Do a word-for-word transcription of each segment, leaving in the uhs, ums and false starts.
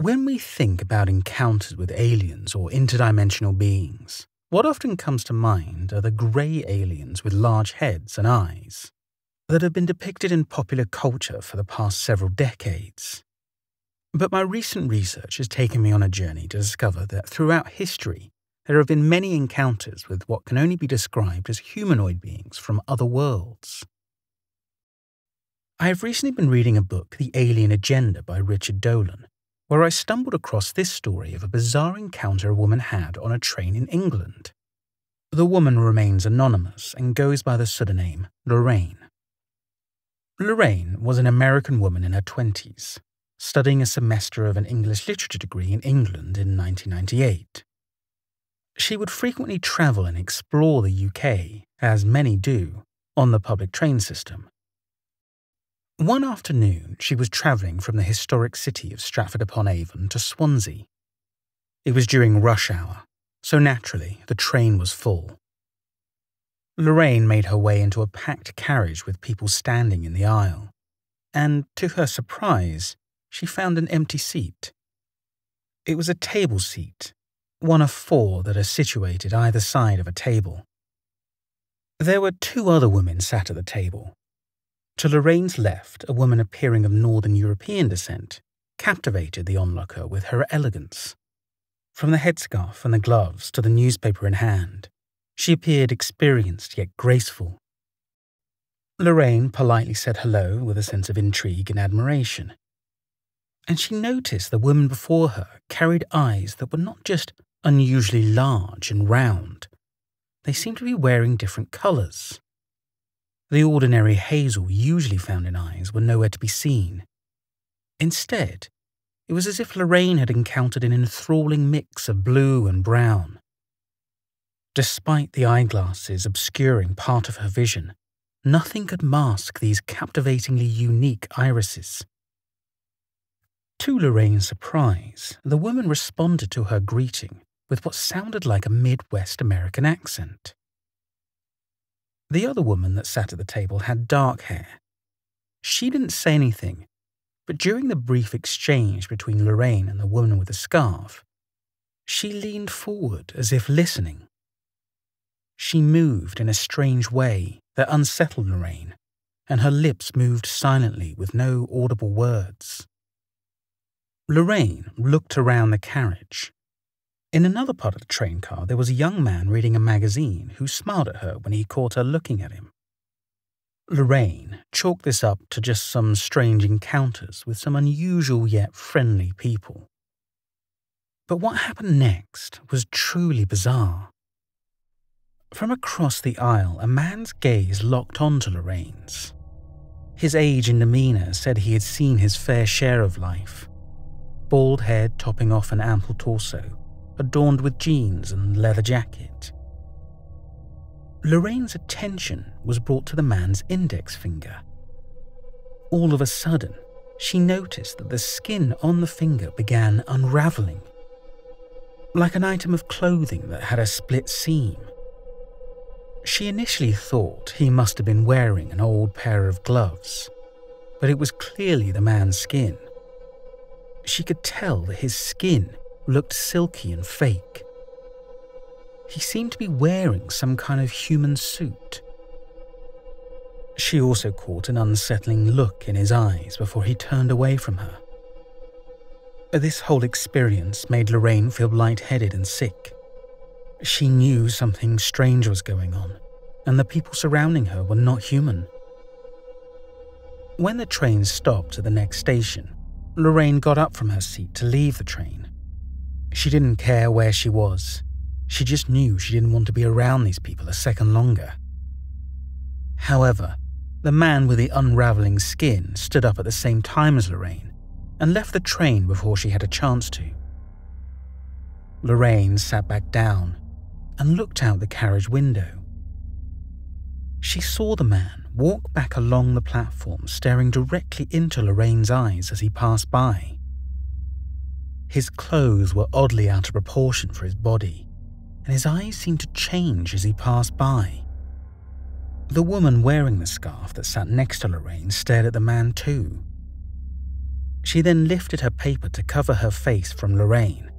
When we think about encounters with aliens or interdimensional beings, what often comes to mind are the grey aliens with large heads and eyes that have been depicted in popular culture for the past several decades. But my recent research has taken me on a journey to discover that throughout history, there have been many encounters with what can only be described as humanoid beings from other worlds. I have recently been reading a book, The Alien Agenda by Richard Dolan, where I stumbled across this story of a bizarre encounter a woman had on a train in England. The woman remains anonymous and goes by the pseudonym Lorraine. Lorraine was an American woman in her twenties, studying a semester of an English literature degree in England in nineteen ninety-eight. She would frequently travel and explore the U K, as many do, on the public train system. One afternoon, she was travelling from the historic city of Stratford-upon-Avon to Swansea. It was during rush hour, so naturally, the train was full. Lorraine made her way into a packed carriage with people standing in the aisle, and to her surprise, she found an empty seat. It was a table seat, one of four that are situated either side of a table. There were two other women sat at the table. To Lorraine's left, a woman appearing of Northern European descent captivated the onlooker with her elegance. From the headscarf and the gloves to the newspaper in hand, she appeared experienced yet graceful. Lorraine politely said hello with a sense of intrigue and admiration. And she noticed the woman before her carried eyes that were not just unusually large and round. They seemed to be wearing different colours. The ordinary hazel usually found in eyes were nowhere to be seen. Instead, it was as if Lorraine had encountered an enthralling mix of blue and brown. Despite the eyeglasses obscuring part of her vision, nothing could mask these captivatingly unique irises. To Lorraine's surprise, the woman responded to her greeting with what sounded like a Midwest American accent. The other woman that sat at the table had dark hair. She didn't say anything, but during the brief exchange between Lorraine and the woman with the scarf, she leaned forward as if listening. She moved in a strange way that unsettled Lorraine, and her lips moved silently with no audible words. Lorraine looked around the carriage. In another part of the train car, there was a young man reading a magazine who smiled at her when he caught her looking at him. Lorraine chalked this up to just some strange encounters with some unusual yet friendly people. But what happened next was truly bizarre. From across the aisle, a man's gaze locked onto Lorraine's. His age and demeanour said he had seen his fair share of life. Bald head topping off an ample torso, adorned with jeans and leather jacket. Lorraine's attention was brought to the man's index finger. All of a sudden, she noticed that the skin on the finger began unravelling, like an item of clothing that had a split seam. She initially thought he must have been wearing an old pair of gloves, but it was clearly the man's skin. She could tell that his skin looked silky and fake. He seemed to be wearing some kind of human suit. She also caught an unsettling look in his eyes before he turned away from her. This whole experience made Lorraine feel lightheaded and sick. She knew something strange was going on, and the people surrounding her were not human. When the train stopped at the next station, Lorraine got up from her seat to leave the train. She didn't care where she was. She just knew she didn't want to be around these people a second longer. However, the man with the unravelling skin stood up at the same time as Lorraine and left the train before she had a chance to. Lorraine sat back down and looked out the carriage window. She saw the man walk back along the platform, staring directly into Lorraine's eyes as he passed by. His clothes were oddly out of proportion for his body, and his eyes seemed to change as he passed by. The woman wearing the scarf that sat next to Lorraine stared at the man too. She then lifted her paper to cover her face from Lorraine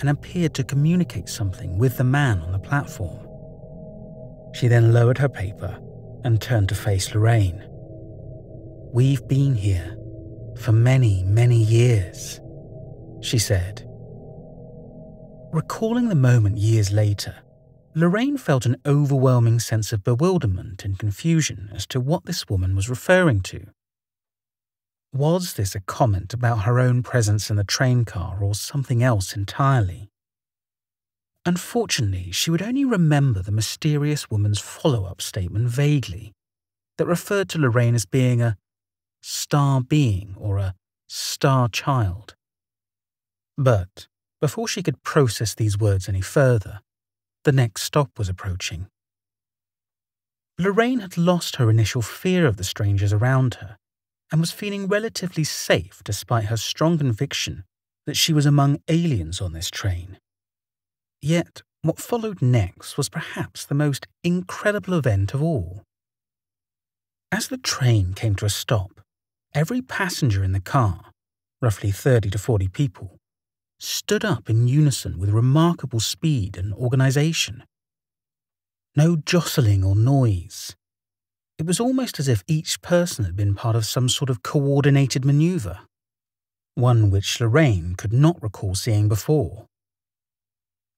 and appeared to communicate something with the man on the platform. She then lowered her paper and turned to face Lorraine. "We've been here for many, many years," she said. Recalling the moment years later, Lorraine felt an overwhelming sense of bewilderment and confusion as to what this woman was referring to. Was this a comment about her own presence in the train car or something else entirely? Unfortunately, she would only remember the mysterious woman's follow-up statement vaguely, that referred to Lorraine as being a star being or a star child. But before she could process these words any further, the next stop was approaching. Lorraine had lost her initial fear of the strangers around her and was feeling relatively safe despite her strong conviction that she was among aliens on this train. Yet, what followed next was perhaps the most incredible event of all. As the train came to a stop, every passenger in the car, roughly thirty to forty people, stood up in unison with remarkable speed and organisation. No jostling or noise. It was almost as if each person had been part of some sort of coordinated manoeuvre, one which Lorraine could not recall seeing before.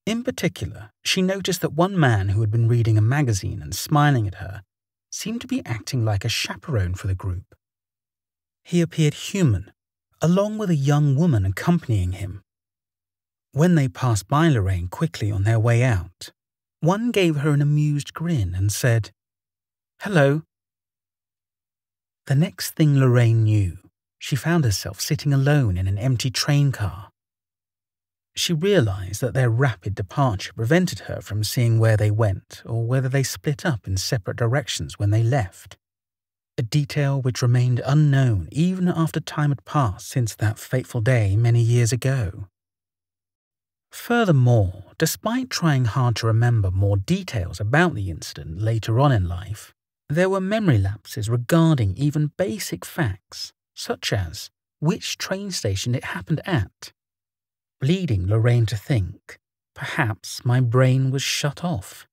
In particular, she noticed that one man who had been reading a magazine and smiling at her seemed to be acting like a chaperone for the group. He appeared human, along with a young woman accompanying him. When they passed by Lorraine quickly on their way out, one gave her an amused grin and said, "Hello." The next thing Lorraine knew, she found herself sitting alone in an empty train car. She realised that their rapid departure prevented her from seeing where they went or whether they split up in separate directions when they left, a detail which remained unknown even after time had passed since that fateful day many years ago. Furthermore, despite trying hard to remember more details about the incident later on in life, there were memory lapses regarding even basic facts, such as which train station it happened at, leading Lorraine to think, "Perhaps my brain was shut off."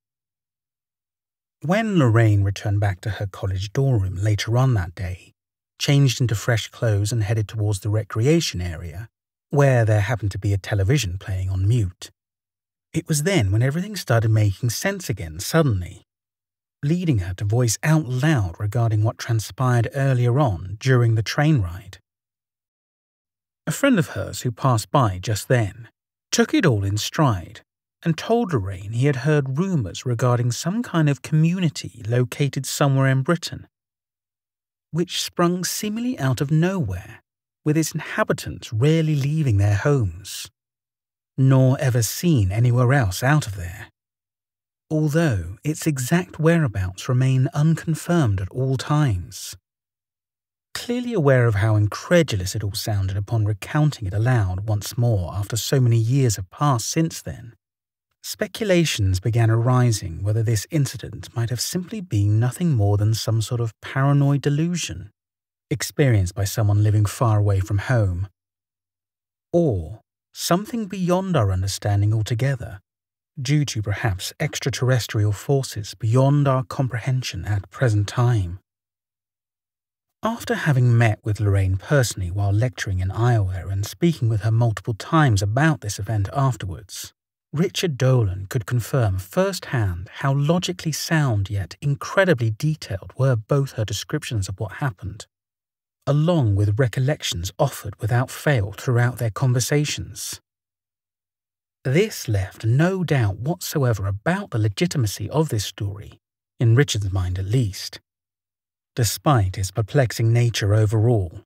When Lorraine returned back to her college dorm room later on that day, changed into fresh clothes and headed towards the recreation area, where there happened to be a television playing on mute. It was then when everything started making sense again suddenly, leading her to voice out loud regarding what transpired earlier on during the train ride. A friend of hers who passed by just then took it all in stride and told Lorraine he had heard rumours regarding some kind of community located somewhere in Britain, which sprung seemingly out of nowhere, with its inhabitants rarely leaving their homes, nor ever seen anywhere else out of there, although its exact whereabouts remain unconfirmed at all times. Clearly aware of how incredulous it all sounded upon recounting it aloud once more after so many years have passed since then, speculations began arising whether this incident might have simply been nothing more than some sort of paranoid delusion experienced by someone living far away from home, or something beyond our understanding altogether, due to perhaps extraterrestrial forces beyond our comprehension at present time. After having met with Lorraine personally while lecturing in Iowa and speaking with her multiple times about this event afterwards, Richard Dolan could confirm firsthand how logically sound yet incredibly detailed were both her descriptions of what happened, along with recollections offered without fail throughout their conversations. This left no doubt whatsoever about the legitimacy of this story, in Richard's mind at least, despite its perplexing nature overall,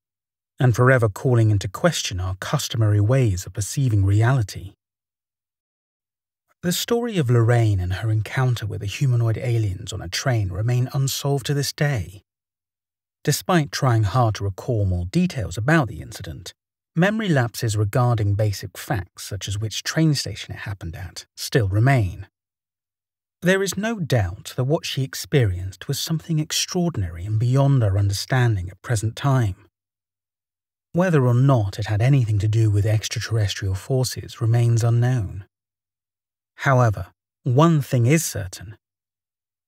and forever calling into question our customary ways of perceiving reality. The story of Lorraine and her encounter with the humanoid aliens on a train remain unsolved to this day. Despite trying hard to recall more details about the incident, memory lapses regarding basic facts such as which train station it happened at still remain. There is no doubt that what she experienced was something extraordinary and beyond our understanding at present time. Whether or not it had anything to do with extraterrestrial forces remains unknown. However, one thing is certain.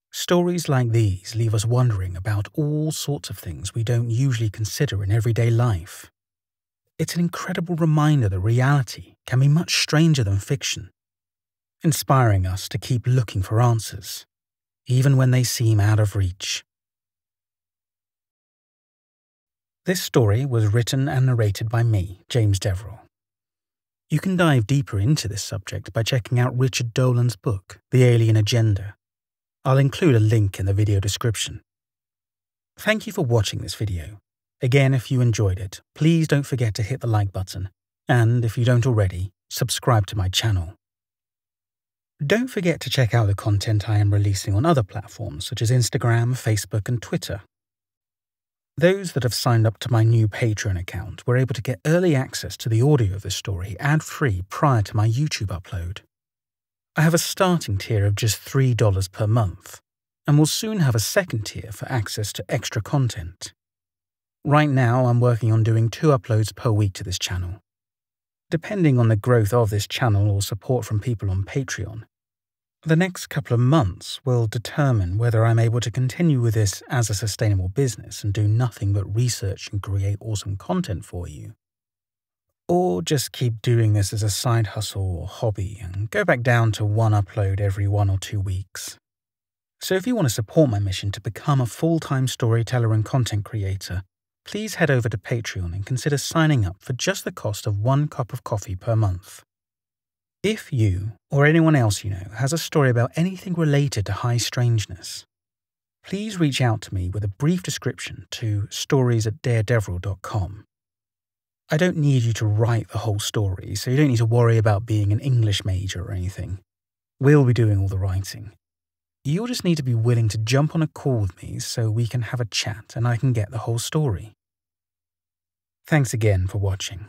Stories like these leave us wondering about all sorts of things we don't usually consider in everyday life. It's an incredible reminder that reality can be much stranger than fiction, inspiring us to keep looking for answers, even when they seem out of reach. This story was written and narrated by me, James Deverell. You can dive deeper into this subject by checking out Richard Dolan's book, The Alien Agenda. I'll include a link in the video description. Thank you for watching this video. Again, if you enjoyed it, please don't forget to hit the like button, and if you don't already, subscribe to my channel. Don't forget to check out the content I am releasing on other platforms such as Instagram, Facebook, and Twitter. Those that have signed up to my new Patreon account were able to get early access to the audio of this story ad-free prior to my YouTube upload. I have a starting tier of just three dollars per month, and will soon have a second tier for access to extra content. Right now, I'm working on doing two uploads per week to this channel. Depending on the growth of this channel or support from people on Patreon, the next couple of months will determine whether I'm able to continue with this as a sustainable business and do nothing but research and create awesome content for you, or just keep doing this as a side hustle or hobby and go back down to one upload every one or two weeks. So if you want to support my mission to become a full-time storyteller and content creator, please head over to Patreon and consider signing up for just the cost of one cup of coffee per month. If you, or anyone else you know, has a story about anything related to high strangeness, please reach out to me with a brief description to stories at daredeverell dot com. I don't need you to write the whole story, so you don't need to worry about being an English major or anything. We'll be doing all the writing. You'll just need to be willing to jump on a call with me so we can have a chat and I can get the whole story. Thanks again for watching.